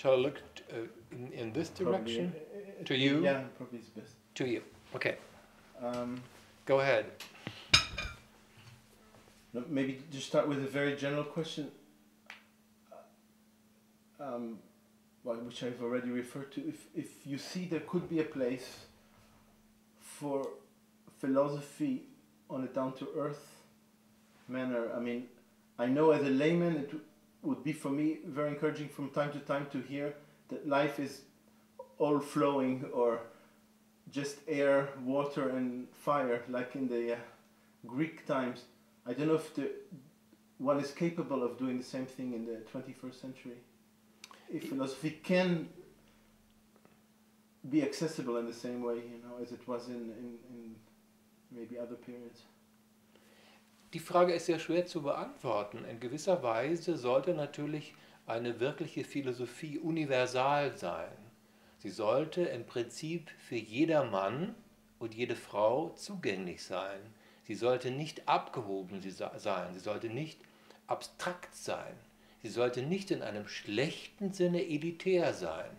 Shall I look in this direction? Probably, to you? Yeah, probably is best. To you. Okay. Go ahead. Maybe just start with a very general question, which I've already referred to. If you see there could be a place for philosophy on a down-to-earth manner, I mean, I know as a layman it would be for me very encouraging from time to time to hear that life is all flowing or just air, water and fire, like in the Greek times. I don't know if one is capable of doing the same thing in the 21st century. If philosophy can be accessible in the same way, you know, as it was in maybe other periods. Die Frage ist sehr schwer zu beantworten. In gewisser Weise sollte natürlich eine wirkliche Philosophie universal sein. Sie sollte im Prinzip für jedermann und jede Frau zugänglich sein. Sie sollte nicht abgehoben sein, sie sollte nicht abstrakt sein, sie sollte nicht in einem schlechten Sinne elitär sein,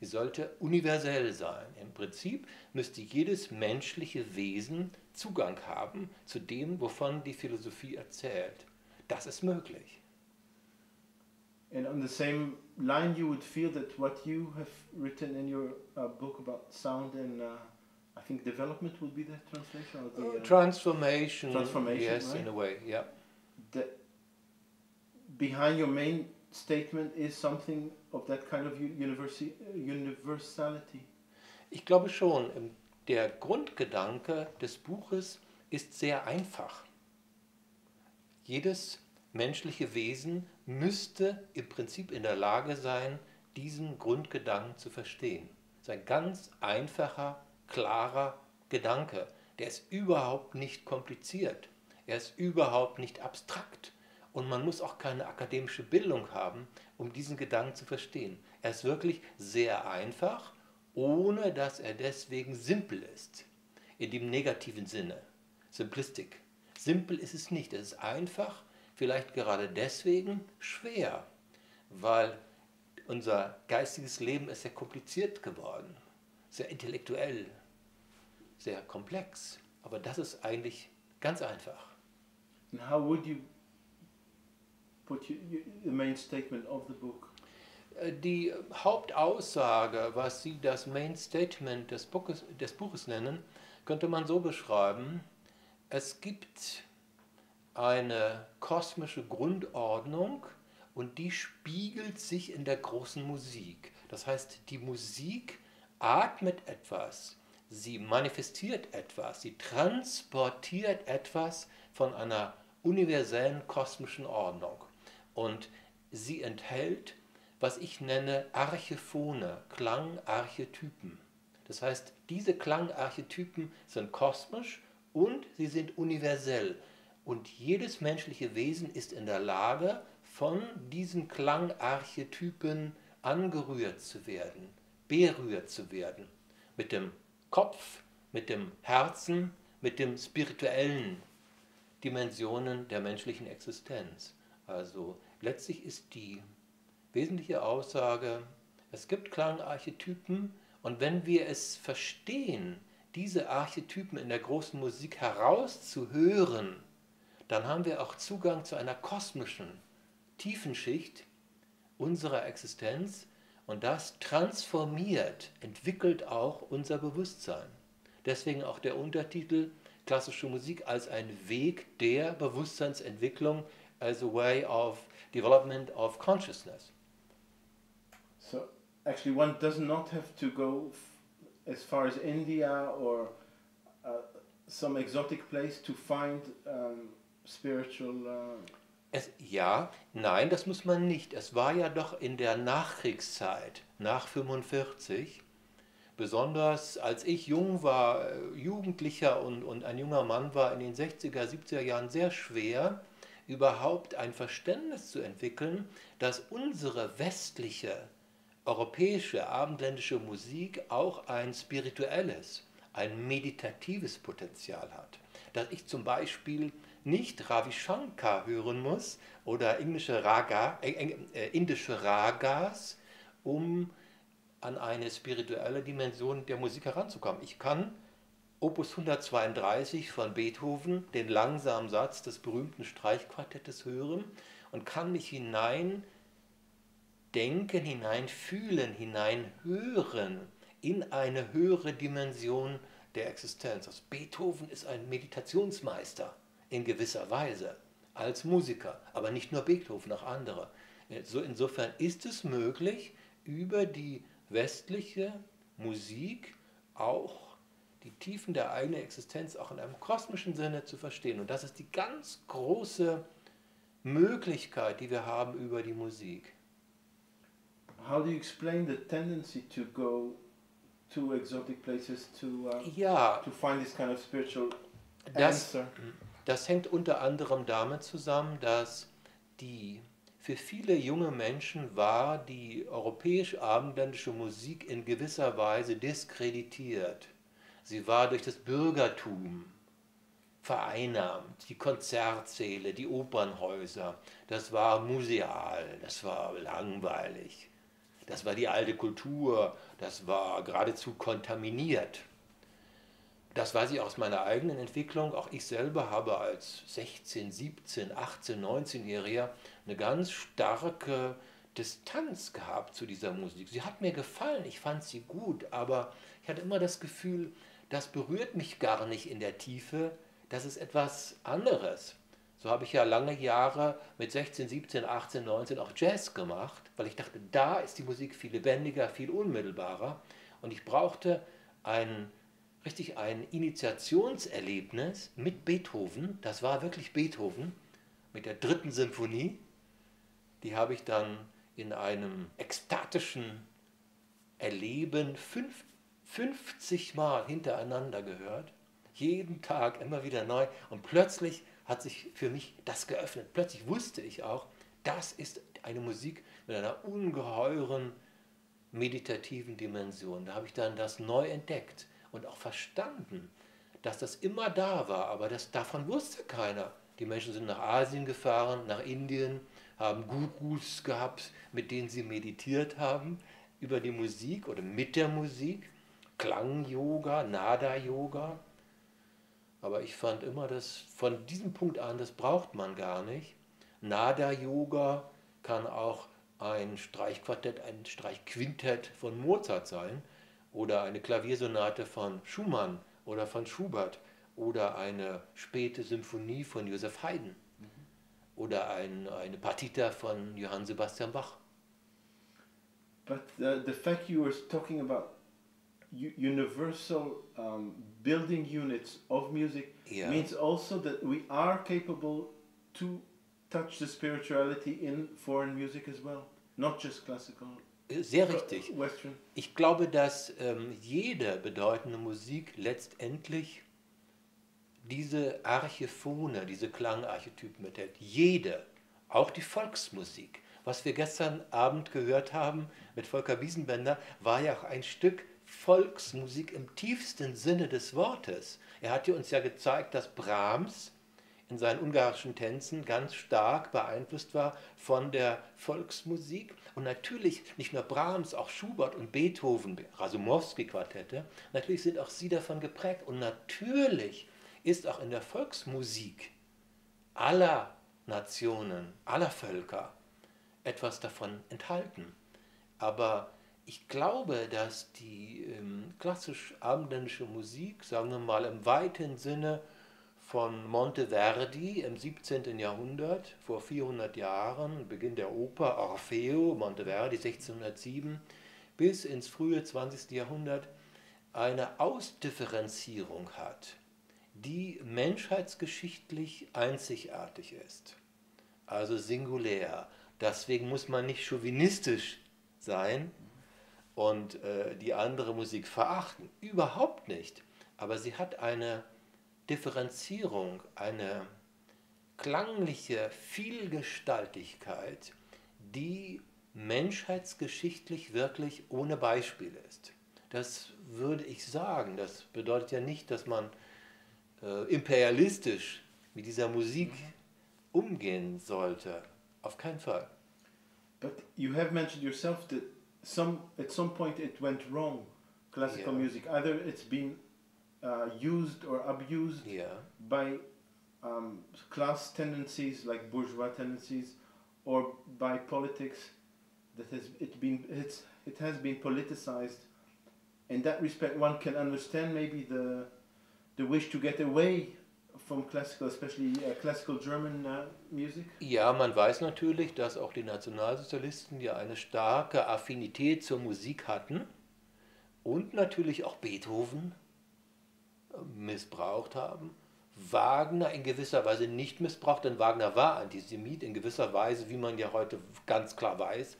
sie sollte universell sein. Im Prinzip müsste jedes menschliche Wesen Zugang haben zu dem, wovon die Philosophie erzählt. Das ist möglich. And on the same line you would feel that what you have written in your book about sound and I think development would be the translation or the transformation, yes, right? In a way, yeah. That behind your main statement is something of that kind of universality. Ich glaube schon. Der Grundgedanke des Buches ist sehr einfach. Jedes menschliche Wesen müsste im Prinzip in der Lage sein, diesen Grundgedanken zu verstehen. Das ist ein ganz einfacher, klarer Gedanke. Der ist überhaupt nicht kompliziert. Er ist überhaupt nicht abstrakt. Und man muss auch keine akademische Bildung haben, um diesen Gedanken zu verstehen. Er ist wirklich sehr einfach, ohne dass er deswegen simpel ist, in dem negativen Sinne, Simplistik. Simpel ist es nicht, es ist einfach, vielleicht gerade deswegen schwer, weil unser geistiges Leben ist sehr kompliziert geworden, sehr intellektuell, sehr komplex, aber das ist eigentlich ganz einfach. And how would you put the main statement of the book? Die Hauptaussage, was Sie das Main Statement des Buches nennen, könnte man so beschreiben: Es gibt eine kosmische Grundordnung und die spiegelt sich in der großen Musik. Das heißt, die Musik atmet etwas, sie manifestiert etwas, sie transportiert etwas von einer universellen kosmischen Ordnung und sie enthält, was ich nenne Archephone, Klangarchetypen. Das heißt, diese Klangarchetypen sind kosmisch und sie sind universell. Und jedes menschliche Wesen ist in der Lage, von diesen Klangarchetypen angerührt zu werden, berührt zu werden. Mit dem Kopf, mit dem Herzen, mit den spirituellen Dimensionen der menschlichen Existenz. Also letztlich ist die wesentliche Aussage, es gibt Klangarchetypen und wenn wir es verstehen, diese Archetypen in der großen Musik herauszuhören, dann haben wir auch Zugang zu einer kosmischen, tiefen Schicht unserer Existenz und das transformiert, entwickelt auch unser Bewusstsein. Deswegen auch der Untertitel Klassische Musik als ein Weg der Bewusstseinsentwicklung, as a way of development of consciousness. So actually one does not have to go as far as India or some exotic place to find spiritual... Nein, das muss man nicht. Es war ja doch in der Nachkriegszeit, nach 1945, besonders als ich jung war, Jugendlicher und ein junger Mann war, in den 60er, 70er Jahren sehr schwer, überhaupt ein Verständnis zu entwickeln, dass unsere westliche, europäische, abendländische Musik auch ein spirituelles, ein meditatives Potenzial hat. Dass ich zum Beispiel nicht Ravi Shankar hören muss oder indische Ragas um an eine spirituelle Dimension der Musik heranzukommen. Ich kann Opus 132 von Beethoven, den langsamen Satz des berühmten Streichquartetts, hören und kann mich hineindenken, hineinfühlen, hineinhören in eine höhere Dimension der Existenz. Also Beethoven ist ein Meditationsmeister in gewisser Weise als Musiker, aber nicht nur Beethoven, auch andere. So insofern ist es möglich, über die westliche Musik auch die Tiefen der eigenen Existenz auch in einem kosmischen Sinne zu verstehen. Und das ist die ganz große Möglichkeit, die wir haben über die Musik. How do you explain the tendency to go to exotic places to find this kind of spiritual answer? Das hängt unter anderem damit zusammen, dass für viele junge Menschen war die europäisch-abendländische Musik in gewisser Weise diskreditiert. Sie war durch das Bürgertum vereinnahmt, die Konzertsäle, die Opernhäuser, das war museal, das war langweilig, das war die alte Kultur, das war geradezu kontaminiert. Das weiß ich aus meiner eigenen Entwicklung, auch ich selber habe als 16-, 17-, 18-, 19-Jähriger eine ganz starke Distanz gehabt zu dieser Musik. Sie hat mir gefallen, ich fand sie gut, aber ich hatte immer das Gefühl, das berührt mich gar nicht in der Tiefe, das ist etwas anderes. So habe ich ja lange Jahre mit 16, 17, 18, 19 auch Jazz gemacht, weil ich dachte, da ist die Musik viel lebendiger, viel unmittelbarer. Und ich brauchte ein Initiationserlebnis mit Beethoven, das war wirklich Beethoven, mit der 3. Sinfonie. Die habe ich dann in einem ekstatischen Erleben 50 Mal hintereinander gehört, jeden Tag immer wieder neu, und plötzlich hat sich für mich das geöffnet. Plötzlich wusste ich auch, das ist eine Musik mit einer ungeheuren meditativen Dimension. Da habe ich dann das neu entdeckt und auch verstanden, dass das immer da war, aber davon wusste keiner. Die Menschen sind nach Asien gefahren, nach Indien, haben Gurus gehabt, mit denen sie meditiert haben über die Musik oder mit der Musik. Klang-Yoga, Nada-Yoga, aber ich fand immer, dass von diesem Punkt an, das braucht man gar nicht. Nada-Yoga kann auch ein Streichquartett, ein Streichquintett von Mozart sein oder eine Klaviersonate von Schumann oder von Schubert oder eine späte Symphonie von Joseph Haydn oder eine Partita von Johann Sebastian Bach. But the fact you were talking about universal building units of music means also that we are capable to touch the spirituality in foreign music as well, not just classical. Sehr richtig. Western. Ich glaube, dass jede bedeutende Musik letztendlich diese Archephone, diese Klangarchetypen enthält. Jede, auch die Volksmusik. Was wir gestern Abend gehört haben mit Volker Wiesenbender, war ja auch ein Stück Volksmusik im tiefsten Sinne des Wortes. Er hat uns ja gezeigt, dass Brahms in seinen ungarischen Tänzen ganz stark beeinflusst war von der Volksmusik. Und natürlich nicht nur Brahms, auch Schubert und Beethoven, Rasumowski-Quartette, natürlich sind auch sie davon geprägt. Und natürlich ist auch in der Volksmusik aller Nationen, aller Völker etwas davon enthalten. Aber ich glaube, dass die klassisch-abendländische Musik, sagen wir mal im weiten Sinne von Monteverdi im 17. Jahrhundert, vor 400 Jahren, Beginn der Oper, Orfeo, Monteverdi 1607, bis ins frühe 20. Jahrhundert eine Ausdifferenzierung hat, die menschheitsgeschichtlich einzigartig ist, also singulär. Deswegen muss man nicht chauvinistisch sein und die andere Musik verachten. Überhaupt nicht. Aber sie hat eine Differenzierung, eine klangliche Vielgestaltigkeit, die menschheitsgeschichtlich wirklich ohne Beispiel ist. Das würde ich sagen. Das bedeutet ja nicht, dass man imperialistisch mit dieser Musik umgehen sollte. Auf keinen Fall. But you have mentioned yourself that at some point it went wrong, classical music. Either it's been used or abused by class tendencies, like bourgeois tendencies, or by politics. That has it has been politicized. In that respect, one can understand maybe the wish to get away vom classical, especially classical German music. Ja, man weiß natürlich, dass auch die Nationalsozialisten ja eine starke Affinität zur Musik hatten und natürlich auch Beethoven missbraucht haben. Wagner in gewisser Weise nicht missbraucht, denn Wagner war Antisemit in gewisser Weise, wie man ja heute ganz klar weiß,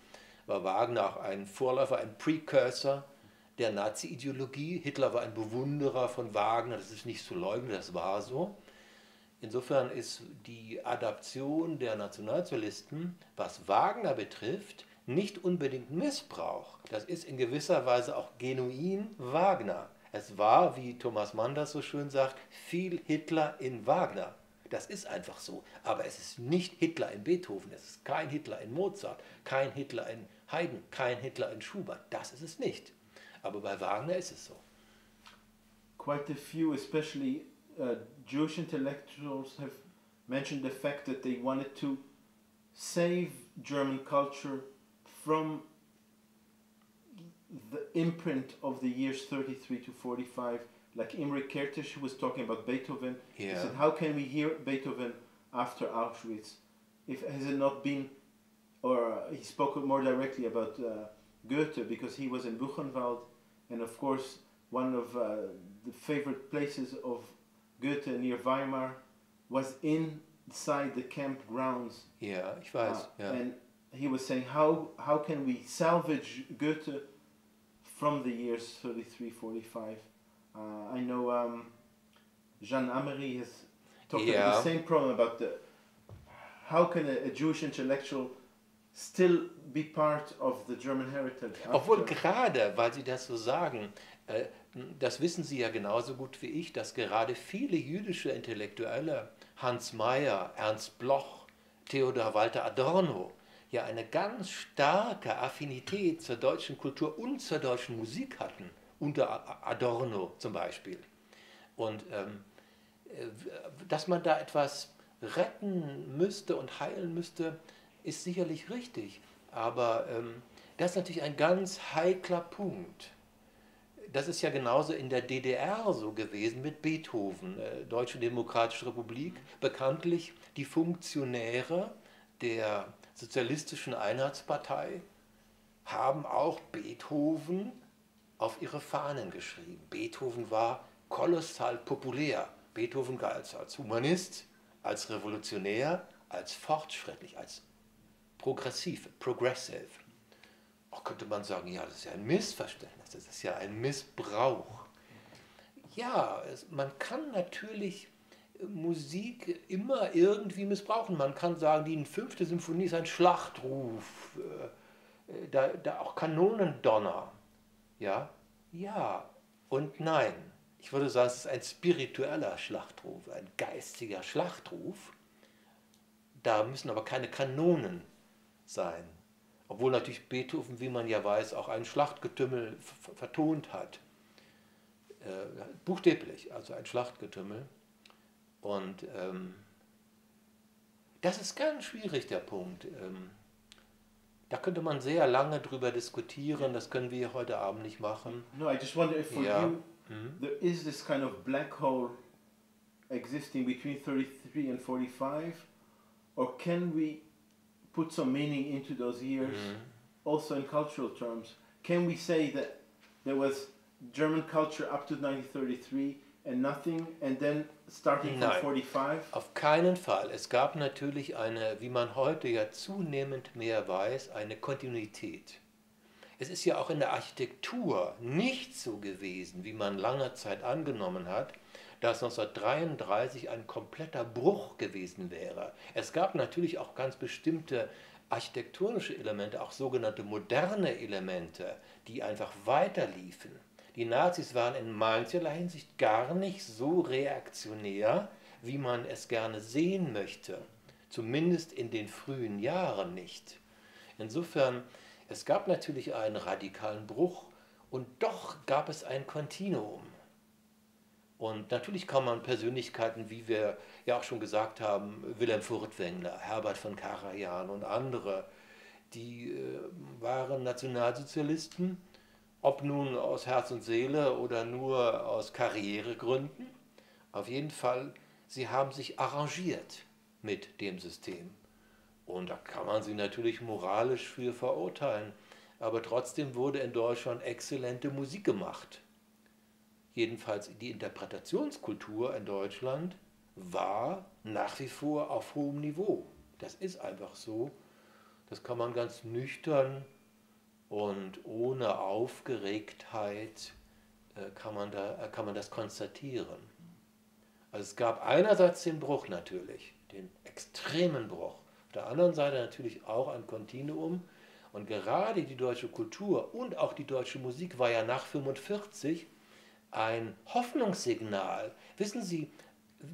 war Wagner auch ein Vorläufer, ein Precursor der Nazi-Ideologie. Hitler war ein Bewunderer von Wagner, das ist nicht zu leugnen, das war so. Insofern ist die Adaption der Nationalsozialisten, was Wagner betrifft, nicht unbedingt Missbrauch. Das ist in gewisser Weise auch genuin Wagner. Es war, wie Thomas Mann das so schön sagt, viel Hitler in Wagner. Das ist einfach so. Aber es ist nicht Hitler in Beethoven, es ist kein Hitler in Mozart, kein Hitler in Haydn, kein Hitler in Schubert. Das ist es nicht. Aber bei Wagner ist es so. Quite a few, especially Jewish intellectuals, have mentioned the fact that they wanted to save German culture from the imprint of the years 33 to 45, like Imre Kertész, who was talking about Beethoven. He said, how can we hear Beethoven after Auschwitz? If has it not been, or he spoke more directly about Goethe, because he was in Buchenwald, and of course one of the favorite places of Goethe near Weimar was inside the campgrounds. Yeah, ich weiß. And he was saying, how can we salvage Goethe from the years 33, 45. I know Jean Amery has talked about the same problem, about how can a Jewish intellectual still be part of the German heritage. Obwohl gerade, weil Sie das so sagen, das wissen Sie ja genauso gut wie ich, dass gerade viele jüdische Intellektuelle, Hans Meyer, Ernst Bloch, Theodor Walter Adorno, ja eine ganz starke Affinität zur deutschen Kultur und zur deutschen Musik hatten, unter Adorno zum Beispiel. Und dass man da etwas retten müsste und heilen müsste, ist sicherlich richtig. Aber das ist natürlich ein ganz heikler Punkt. Das ist ja genauso in der DDR so gewesen mit Beethoven, Deutsche Demokratische Republik, bekanntlich die Funktionäre der Sozialistischen Einheitspartei haben auch Beethoven auf ihre Fahnen geschrieben. Beethoven war kolossal populär. Beethoven galt als Humanist, als Revolutionär, als fortschrittlich, als progressiv, progressive. Auch könnte man sagen, ja, das ist ja ein Missverständnis, das ist ja ein Missbrauch. Ja, man kann natürlich Musik immer irgendwie missbrauchen. Man kann sagen, die 5. Symphonie ist ein Schlachtruf, da auch Kanonendonner. Ja? Ja und nein. Ich würde sagen, es ist ein spiritueller Schlachtruf, ein geistiger Schlachtruf. Da müssen aber keine Kanonen sein. Obwohl natürlich Beethoven, wie man ja weiß, auch ein Schlachtgetümmel vertont hat. Buchstäblich, also ein Schlachtgetümmel. Und das ist ganz schwierig, der Punkt. Da könnte man sehr lange drüber diskutieren, das können wir heute Abend nicht machen. No, I just wonder if for you there is this kind of black hole existing between 33 and 45, or can we put some meaning into those years, also in cultural terms? Can we say that there was German culture up to 1933, and nothing, and then starting from 45? Auf keinen Fall. Es gab natürlich eine, wie man heute ja zunehmend mehr weiß, eine Kontinuität. Es ist ja auch in der Architektur nicht so gewesen, wie man lange Zeit angenommen hat, dass 1933 ein kompletter Bruch gewesen wäre. Es gab natürlich auch ganz bestimmte architektonische Elemente, auch sogenannte moderne Elemente, die einfach weiterliefen. Die Nazis waren in mancherlei Hinsicht gar nicht so reaktionär, wie man es gerne sehen möchte. Zumindest in den frühen Jahren nicht. Insofern, Es gab natürlich einen radikalen Bruch und doch gab es ein Kontinuum. Und natürlich kann man Persönlichkeiten, wie wir ja auch schon gesagt haben, Wilhelm Furtwängler, Herbert von Karajan und andere, die waren Nationalsozialisten, ob nun aus Herz und Seele oder nur aus Karrieregründen. Auf jeden Fall, sie haben sich arrangiert mit dem System. Und da kann man sie natürlich moralisch für verurteilen. Aber trotzdem wurde in Deutschland exzellente Musik gemacht. Jedenfalls die Interpretationskultur in Deutschland war nach wie vor auf hohem Niveau. Das ist einfach so. Das kann man ganz nüchtern und ohne Aufgeregtheit kann man das konstatieren. Also es gab einerseits den Bruch natürlich, den extremen Bruch. Auf der anderen Seite natürlich auch ein Kontinuum. Und gerade die deutsche Kultur und auch die deutsche Musik war ja nach 1945 ein Hoffnungssignal. Wissen Sie,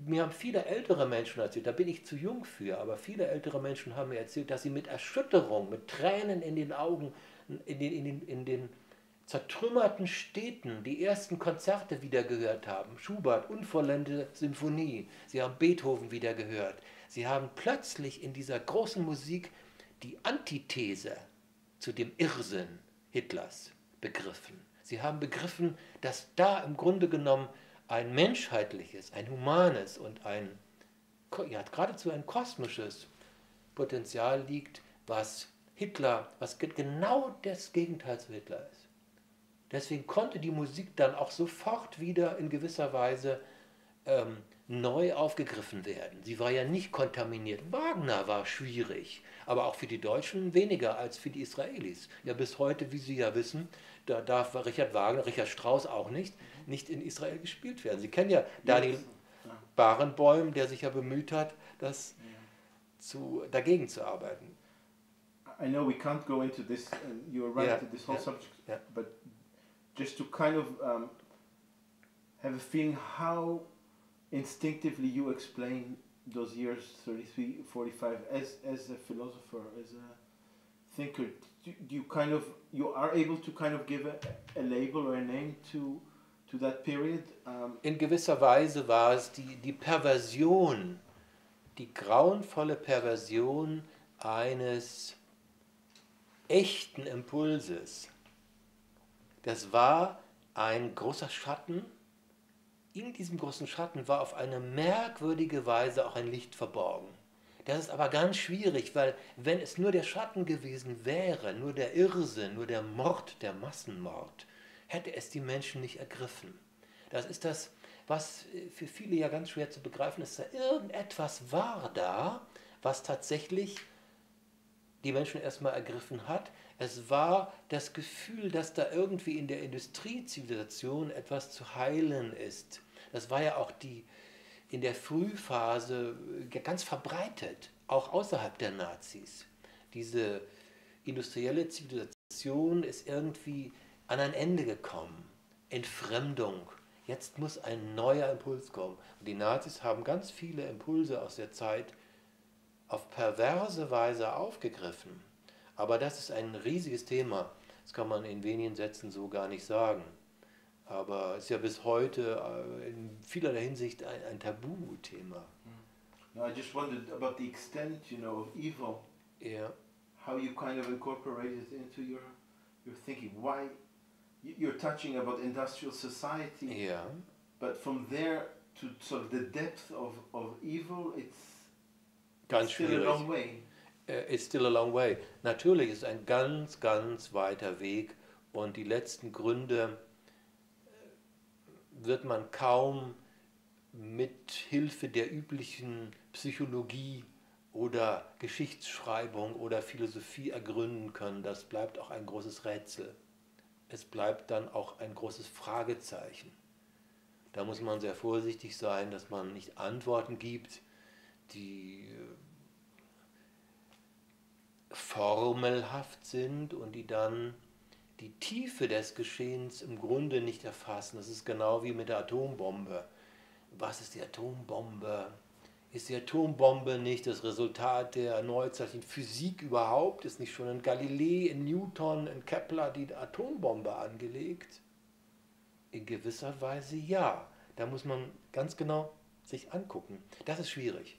mir haben viele ältere Menschen erzählt, da bin ich zu jung für, aber viele ältere Menschen haben mir erzählt, dass sie mit Erschütterung, mit Tränen in den Augen, in den zertrümmerten Städten die ersten Konzerte wieder gehört haben. Schubert, unvollendete Symphonie, sie haben Beethoven wieder gehört. Sie haben plötzlich in dieser großen Musik die Antithese zu dem Irrsinn Hitlers begriffen. Sie haben begriffen, dass da im Grunde genommen ein menschheitliches, ein humanes und ein, ja, geradezu ein kosmisches Potenzial liegt, was Hitler, was genau das Gegenteil zu Hitler ist. Deswegen konnte die Musik dann auch sofort wieder in gewisser Weise neu aufgegriffen werden. Sie war ja nicht kontaminiert. Wagner war schwierig, aber auch für die Deutschen weniger als für die Israelis. Ja, bis heute, wie Sie ja wissen, da darf Richard Wagner, Richard Strauss auch nicht in Israel gespielt werden. Sie kennen ja Daniel Barenboim, der sich ja bemüht hat, das dagegen zu arbeiten. I know we can't go into this, you're right, this whole subject, but just to kind of have a feeling how instinctively you explain those years 33, 45 as a philosopher, as a thinker. You are able to kind of give a label or a name to that period? In gewisser Weise war es die Perversion, die grauenvolle Perversion eines echten Impulses. Das war ein großer Schatten. In diesem großen Schatten war auf eine merkwürdige Weise auch ein Licht verborgen. Das ist aber ganz schwierig, weil wenn es nur der Schatten gewesen wäre, nur der Irrsinn, nur der Mord, der Massenmord, hätte es die Menschen nicht ergriffen. Das ist das, was für viele ja ganz schwer zu begreifen ist. Irgendetwas war da, was tatsächlich die Menschen erstmal ergriffen hat. Es war das Gefühl, dass da irgendwie in der Industriezivilisation etwas zu heilen ist. Das war ja auch in der Frühphase ganz verbreitet, auch außerhalb der Nazis. Diese industrielle Zivilisation ist irgendwie an ein Ende gekommen. Entfremdung. Jetzt muss ein neuer Impuls kommen. Und die Nazis haben ganz viele Impulse aus der Zeit auf perverse Weise aufgegriffen. Aber das ist ein riesiges Thema. Das kann man in wenigen Sätzen so gar nicht sagen. Aber es ist ja bis heute in vielerlei Hinsicht ein Tabuthema. No, I just wondered about the extent, you know, of evil. Yeah. How you kind of incorporate it into your thinking. Why you're touching about industrial society. Yeah. But from there to sort of the depth of evil, it's still a long way. It's still a long way. Natürlich ist ein ganz, ganz weiter Weg und die letzten Gründe wird man kaum mit Hilfe der üblichen Psychologie oder Geschichtsschreibung oder Philosophie ergründen können. Das bleibt auch ein großes Rätsel. Es bleibt dann auch ein großes Fragezeichen. Da muss man sehr vorsichtig sein, dass man nicht Antworten gibt, die formelhaft sind und die dann die Tiefe des Geschehens im Grunde nicht erfassen. Das ist genau wie mit der Atombombe. Was ist die Atombombe? Ist die Atombombe nicht das Resultat der neuzeitlichen Physik überhaupt? Ist nicht schon in Galilei, in Newton, in Kepler die Atombombe angelegt? In gewisser Weise ja. Da muss man ganz genau sich angucken. Das ist schwierig.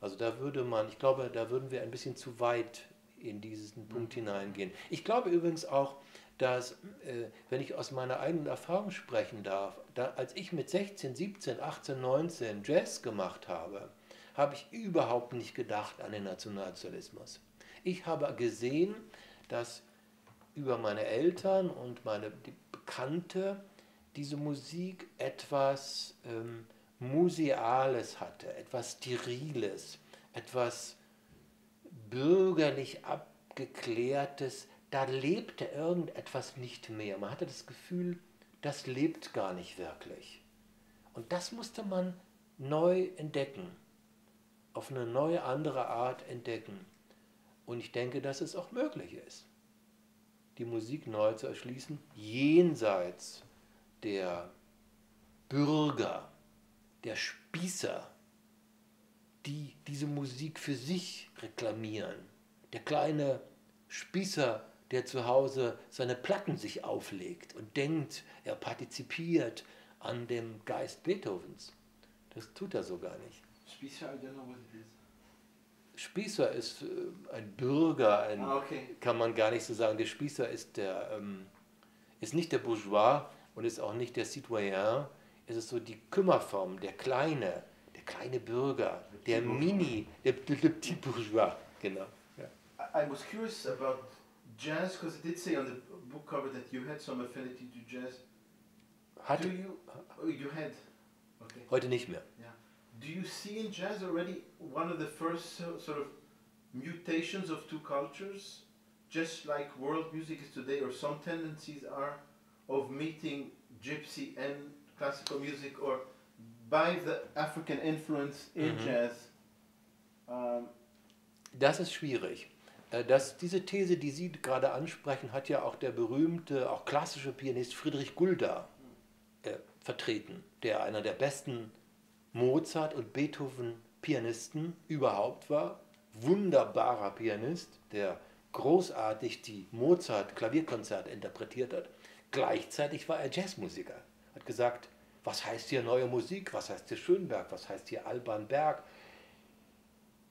Also da würde man, ich glaube, da würden wir ein bisschen zu weit in diesen Punkt hineingehen. Ich glaube übrigens auch, dass, wenn ich aus meiner eigenen Erfahrung sprechen darf, als ich mit 16, 17, 18, 19 Jazz gemacht habe, habe ich überhaupt nicht gedacht an den Nationalsozialismus. Ich habe gesehen, dass über meine Eltern und meine Bekannte diese Musik etwas Museales hatte, etwas Steriles, etwas bürgerlich Abgeklärtes. Da lebte irgendetwas nicht mehr. Man hatte das Gefühl, das lebt gar nicht wirklich. Und das musste man neu entdecken, auf eine neue, andere Art entdecken. Und ich denke, dass es auch möglich ist, die Musik neu zu erschließen, jenseits der Bürger, der Spießer, die diese Musik für sich reklamieren. Der kleine Spießer, der zu Hause seine Platten sich auflegt und denkt, er partizipiert an dem Geist Beethovens. Das tut er so gar nicht. Spießer, I don't know what it is. Spießer ist ein Bürger, ein, okay. Kann man gar nicht so sagen. Der Spießer ist, ist nicht der Bourgeois und ist auch nicht der Citoyen. Es ist so die Kümmerform, der kleine Bürger, der Mini, der Petit Bourgeois, genau. I was curious about jazz, because it did say on the book cover that you had some affinity to jazz. Had you had? Okay. Heute nicht mehr. Yeah. Do you see in jazz already one of the first sort of mutations of two cultures, just like world music is today, or some tendencies are of meeting gypsy and classical music, or by the African influence in jazz? Das ist schwierig. Diese These, die Sie gerade ansprechen, hat ja auch der berühmte, auch klassische Pianist Friedrich Gulda vertreten, der einer der besten Mozart- und Beethoven-Pianisten überhaupt war. Wunderbarer Pianist, der großartig die Mozart-Klavierkonzerte interpretiert hat. Gleichzeitig war er Jazzmusiker. Hat gesagt, was heißt hier neue Musik, was heißt hier Schönberg, was heißt hier Alban Berg.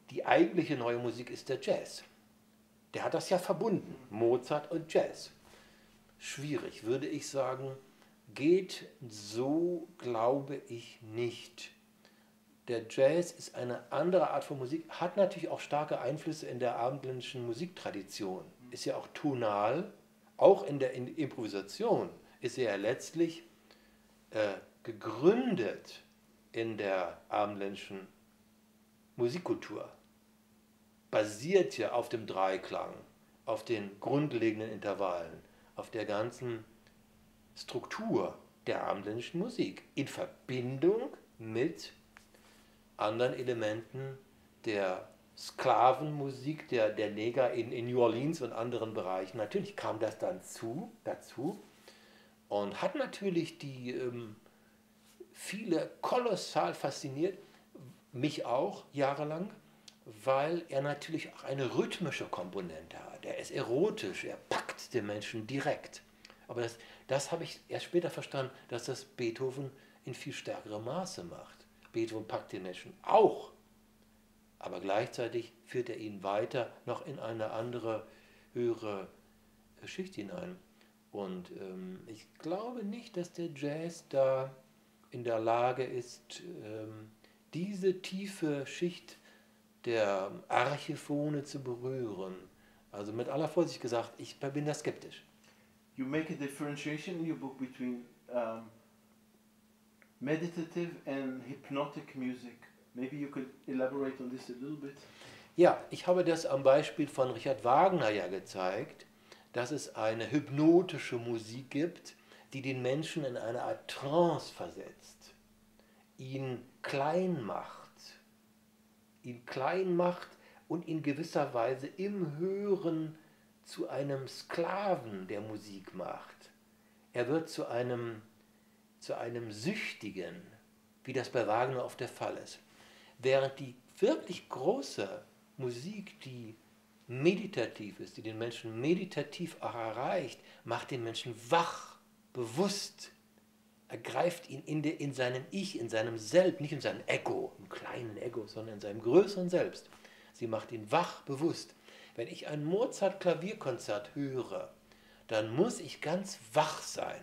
Die eigentliche neue Musik ist der Jazz. Der hat das ja verbunden, Mozart und Jazz. Schwierig, würde ich sagen, geht so, glaube ich, nicht. Der Jazz ist eine andere Art von Musik, hat natürlich auch starke Einflüsse in der abendländischen Musiktradition, ist ja auch tonal, auch in der Improvisation ist er ja letztlich gegründet in der abendländischen Musikkultur. Basiert ja auf dem Dreiklang, auf den grundlegenden Intervallen, auf der ganzen Struktur der abendländischen Musik in Verbindung mit anderen Elementen der Sklavenmusik, der Neger in New Orleans und anderen Bereichen. Natürlich kam das dann dazu und hat natürlich die viele kolossal fasziniert, mich auch jahrelang, weil er natürlich auch eine rhythmische Komponente hat. Er ist erotisch, er packt den Menschen direkt. Aber das habe ich erst später verstanden, dass das Beethoven in viel stärkerem Maße macht. Beethoven packt den Menschen auch, aber gleichzeitig führt er ihn weiter noch in eine andere, höhere Schicht hinein. Und ich glaube nicht, dass der Jazz da in der Lage ist, diese tiefe Schicht der Archiphone zu berühren. Also mit aller Vorsicht gesagt, ich bin da skeptisch. You make a differentiation in your book between meditative and hypnotic music. Maybe you could elaborate on this a little bit. Ja, ich habe das am Beispiel von Richard Wagner ja gezeigt, dass es eine hypnotische Musik gibt, die den Menschen in eine Art Trance versetzt, ihn klein macht. Ihn klein macht und in gewisser Weise im Hören zu einem Sklaven der Musik macht. Er wird zu einem Süchtigen, wie das bei Wagner oft der Fall ist. Während die wirklich große Musik, die meditativ ist, die den Menschen meditativ auch erreicht, macht den Menschen wach, bewusst, ergreift ihn in seinem Ich, in seinem Selbst, nicht in seinem Ego, im kleinen Ego, sondern in seinem größeren Selbst. Sie macht ihn wach, bewusst. Wenn ich ein Mozart-Klavierkonzert höre, dann muss ich ganz wach sein.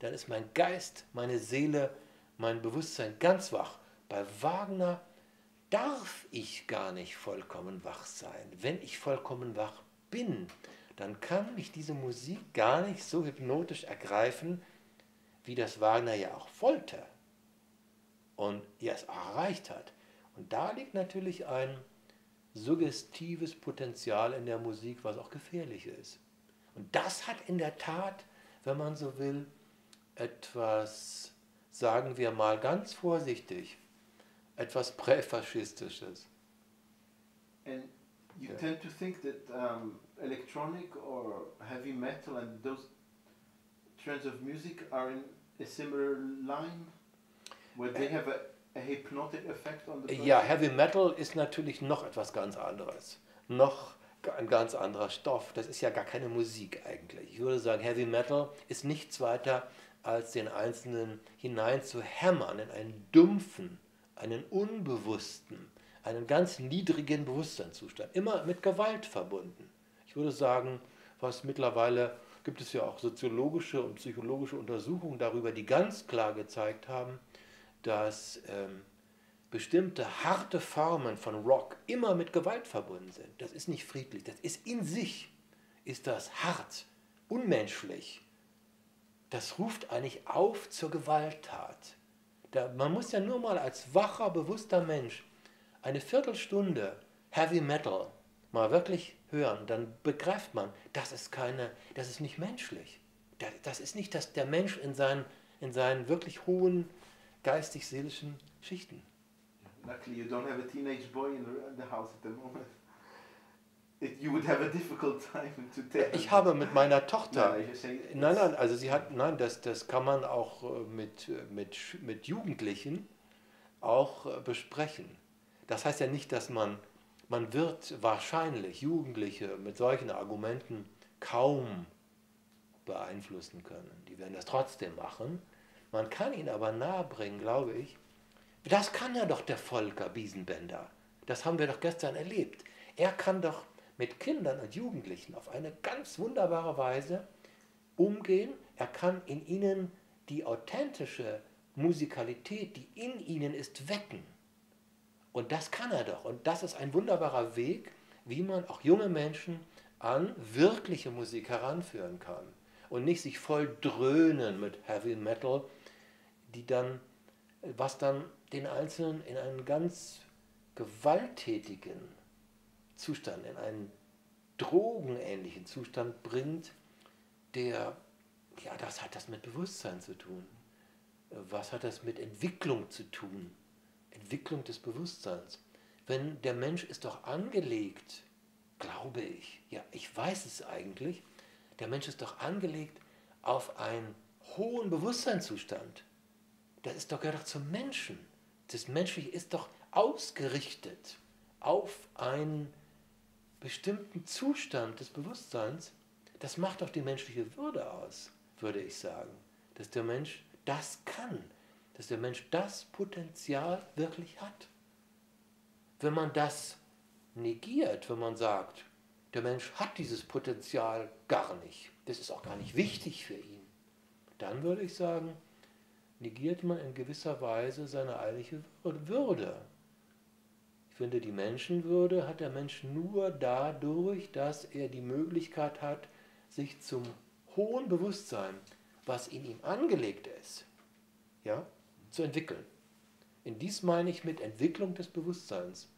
Dann ist mein Geist, meine Seele, mein Bewusstsein ganz wach. Bei Wagner darf ich gar nicht vollkommen wach sein. Wenn ich vollkommen wach bin, dann kann mich diese Musik gar nicht so hypnotisch ergreifen, wie das Wagner ja auch wollte und ja es auch erreicht hat. Und da liegt natürlich ein suggestives Potenzial in der Musik, was auch gefährlich ist. Und das hat in der Tat, wenn man so will, etwas, sagen wir mal ganz vorsichtig, etwas Präfaschistisches. And you tend to think that electronic or heavy metal and those trends of music are in a similar line, where they have a hypnotic effect on the person? Ja, Heavy Metal ist natürlich noch etwas ganz anderes, noch ein ganz anderer Stoff. Das ist ja gar keine Musik eigentlich. Ich würde sagen, Heavy Metal ist nichts weiter, als den Einzelnen hineinzuhämmern in einen dumpfen, einen unbewussten, einen ganz niedrigen Bewusstseinszustand, immer mit Gewalt verbunden. Ich würde sagen, was mittlerweile, gibt es ja auch soziologische und psychologische Untersuchungen darüber, die ganz klar gezeigt haben, dass bestimmte harte Formen von Rock immer mit Gewalt verbunden sind. Das ist nicht friedlich, das ist in sich, ist das hart, unmenschlich. Das ruft eigentlich auf zur Gewalttat. Man muss ja nur mal als wacher, bewusster Mensch eine Viertelstunde Heavy Metal mal wirklich hören, dann begreift man, das ist nicht menschlich. Das ist nicht der Mensch in seinen wirklich hohen geistig-seelischen Schichten. Luckily you don't have a teenage boy in the house at the moment. You would have a difficult time to tell. Ich habe mit meiner Tochter, das kann man auch mit Jugendlichen auch besprechen. Das heißt ja nicht, dass man wird wahrscheinlich Jugendliche mit solchen Argumenten kaum beeinflussen können. Die werden das trotzdem machen. Man kann ihnen aber nahebringen, glaube ich. Das kann ja doch der Volker Biesenbender. Das haben wir doch gestern erlebt. Er kann doch mit Kindern und Jugendlichen auf eine ganz wunderbare Weise umgehen. Er kann in ihnen die authentische Musikalität, die in ihnen ist, wecken. Und das kann er doch. Und das ist ein wunderbarer Weg, wie man auch junge Menschen an wirkliche Musik heranführen kann. Und nicht sich voll dröhnen mit Heavy Metal, was dann den Einzelnen in einen ganz gewalttätigen Zustand, in einen drogenähnlichen Zustand bringt, das hat das mit Bewusstsein zu tun. Was hat das mit Entwicklung zu tun? Entwicklung des Bewusstseins. Wenn der Mensch ist doch angelegt, glaube ich, ja, ich weiß es eigentlich, der Mensch ist doch angelegt auf einen hohen Bewusstseinszustand. Das ist doch, gehört doch zum Menschen. Das Menschliche ist doch ausgerichtet auf einen bestimmten Zustand des Bewusstseins. Das macht doch die menschliche Würde aus, würde ich sagen. Dass der Mensch das kann, dass der Mensch das Potenzial wirklich hat. Wenn man das negiert, wenn man sagt, der Mensch hat dieses Potenzial gar nicht, das ist auch gar nicht wichtig für ihn, dann würde ich sagen, negiert man in gewisser Weise seine eigentliche Würde. Ich finde, die Menschenwürde hat der Mensch nur dadurch, dass er die Möglichkeit hat, sich zum hohen Bewusstsein, was in ihm angelegt ist, ja, zu entwickeln. Und dies meine ich mit Entwicklung des Bewusstseins,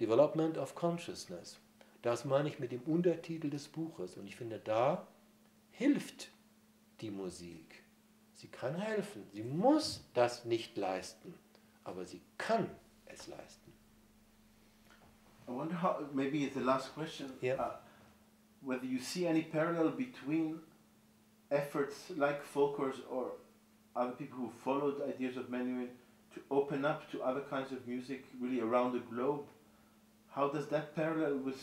Development of Consciousness. Das meine ich mit dem Untertitel des Buches. Und ich finde, da hilft die Musik. Sie kann helfen. Sie muss das nicht leisten, aber sie kann es leisten. I wonder how, maybe it's the last question, whether you see any parallel between efforts like Folker's or other people who followed ideas of Menuhin to open up to other kinds of music really around the globe. How does that parallel with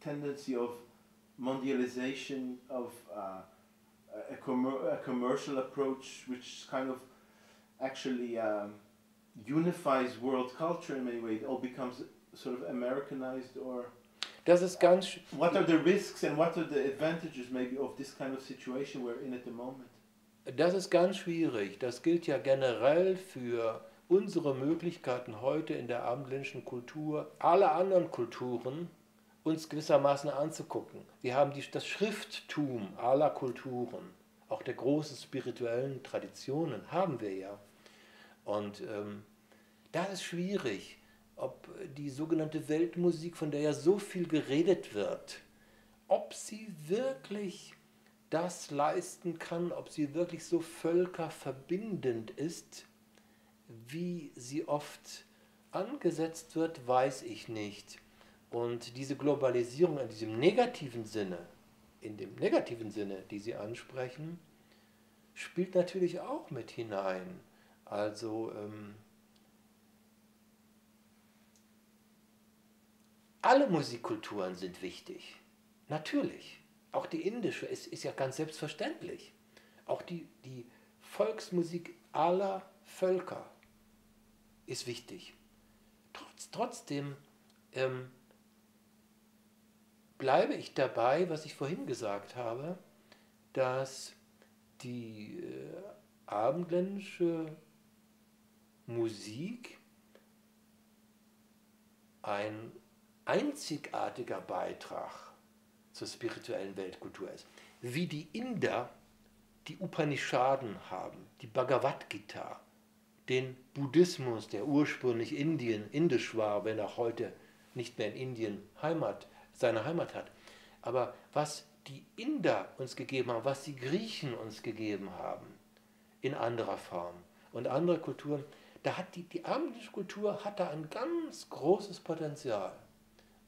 tendency of mondialization, of a commercial approach which kind of actually unifies world culture in many ways, it all becomes sort of Americanized? Or das ist ganz what are the risks and what are the advantages maybe of this kind of situation we're in at the moment? Das ist ganz schwierig. Das gilt ja generell für unsere Möglichkeiten heute in der abendländischen Kultur, alle anderen Kulturen uns gewissermaßen anzugucken. Wir haben das Schrifttum aller Kulturen, auch der großen spirituellen Traditionen haben wir ja. Und das ist schwierig, ob die sogenannte Weltmusik, von der ja so viel geredet wird, ob sie wirklich das leisten kann, ob sie wirklich so völkerverbindend ist, wie sie oft angesetzt wird, weiß ich nicht. Und diese Globalisierung in diesem negativen Sinne, die Sie ansprechen, spielt natürlich auch mit hinein. Also alle Musikkulturen sind wichtig, natürlich. Auch die indische ist ja ganz selbstverständlich. Auch die Volksmusik aller Völker ist wichtig. Trotzdem bleibe ich dabei, was ich vorhin gesagt habe, dass die abendländische Musik ein einzigartiger Beitrag zur spirituellen Weltkultur ist. Wie die Inder die Upanishaden haben, die Bhagavad Gita, den Buddhismus, der ursprünglich indisch war, wenn auch heute nicht mehr in Indien seine Heimat hat. Aber was die Inder uns gegeben haben, was die Griechen uns gegeben haben, in anderer Form und andere Kulturen, da hat die abendländische Kultur hat da ein ganz großes Potenzial.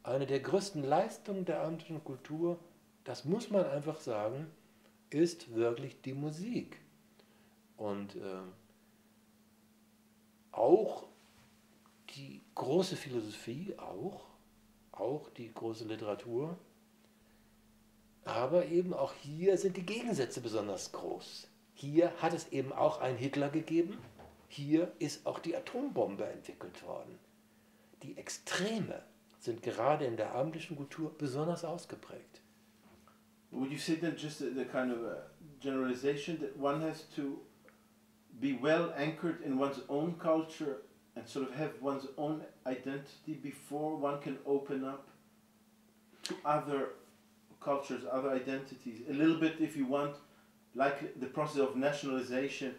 Eine der größten Leistungen der abendländischen Kultur, das muss man einfach sagen, ist wirklich die Musik. Und auch die große Philosophie, auch die große Literatur. Aber eben auch hier sind die Gegensätze besonders groß. Hier hat es eben auch einen Hitler gegeben, hier ist auch die Atombombe entwickelt worden. Die Extreme sind gerade in der abendländischen Kultur besonders ausgeprägt. Would you say that just the kind of generalization that one has to be well anchored in one's own culture and sort of have one's own identity before one can open up to other cultures, other identities? A little bit, if you want, like the process of nationalization,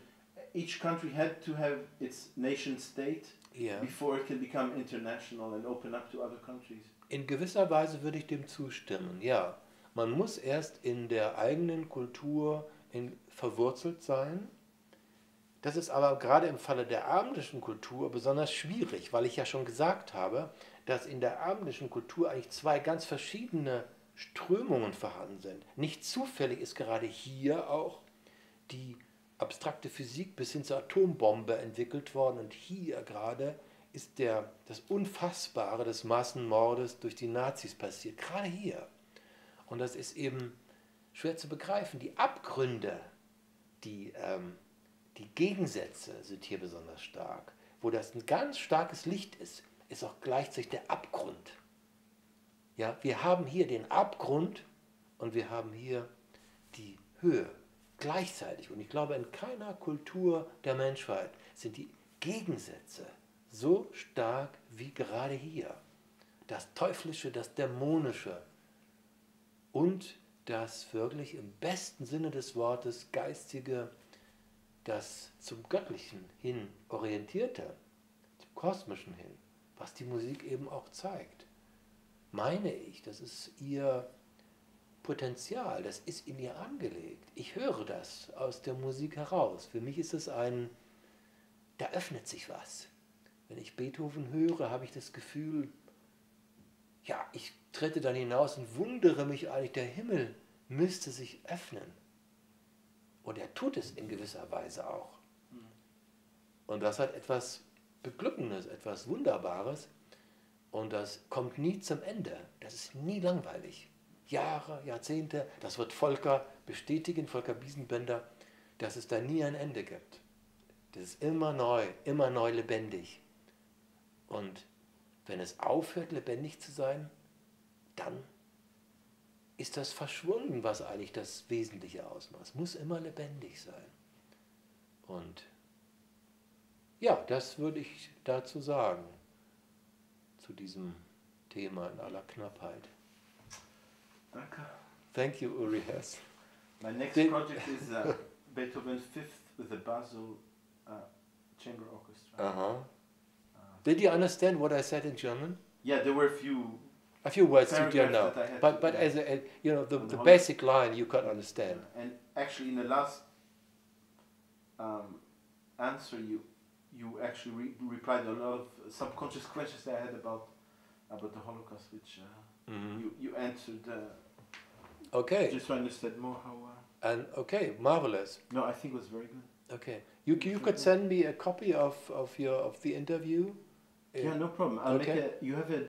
each country had to have its nation state. Yeah. Before it can become international and open up to other countries. In gewisser Weise würde ich dem zustimmen, ja. Man muss erst in der eigenen Kultur verwurzelt sein. Das ist aber gerade im Falle der abendländischen Kultur besonders schwierig, weil ich ja schon gesagt habe, dass in der abendländischen Kultur eigentlich zwei ganz verschiedene Strömungen vorhanden sind. Nicht zufällig ist gerade hier auch die abstrakte Physik bis hin zur Atombombe entwickelt worden und hier gerade ist das Unfassbare des Massenmordes durch die Nazis passiert, gerade hier. Und das ist eben schwer zu begreifen. Die Abgründe, die Gegensätze sind hier besonders stark. Wo das ein ganz starkes Licht ist, ist auch gleichzeitig der Abgrund. Ja, wir haben hier den Abgrund und wir haben hier die Höhe. Gleichzeitig, und ich glaube, in keiner Kultur der Menschheit sind die Gegensätze so stark wie gerade hier. Das Teuflische, das Dämonische und das wirklich im besten Sinne des Wortes Geistige, das zum Göttlichen hin orientierte, zum Kosmischen hin, was die Musik eben auch zeigt. Meine ich, das ist ihr Potenzial, das ist in ihr angelegt. Ich höre das aus der Musik heraus. Für mich ist es da öffnet sich was. Wenn ich Beethoven höre, habe ich das Gefühl, ja, ich trete dann hinaus und wundere mich eigentlich, der Himmel müsste sich öffnen. Und er tut es in gewisser Weise auch. Und das hat etwas Beglückendes, etwas Wunderbares und das kommt nie zum Ende. Das ist nie langweilig. Jahre, Jahrzehnte, das wird Volker bestätigen, Volker Biesenbender, dass es da nie ein Ende gibt. Das ist immer neu lebendig. Und wenn es aufhört, lebendig zu sein, dann ist das verschwunden, was eigentlich das Wesentliche ausmacht. Es muss immer lebendig sein. Und ja, das würde ich dazu sagen, zu diesem Thema in aller Knappheit. Danke. Thank you, Uri Hess. My next project is Beethoven's Fifth with the Basel Chamber Orchestra. Uh-huh. Did you understand what I said in German? Yeah, there were a few words you don't know, but as a, you know, the basic line you can understand. And actually, in the last answer, you actually replied a lot of subconscious questions that I had about the Holocaust, which you answered. Okay. Just to understand more how. And okay, marvelous. No, I think it was very good. Okay, you could send me a copy of the interview. Yeah, no problem. I'll make you have a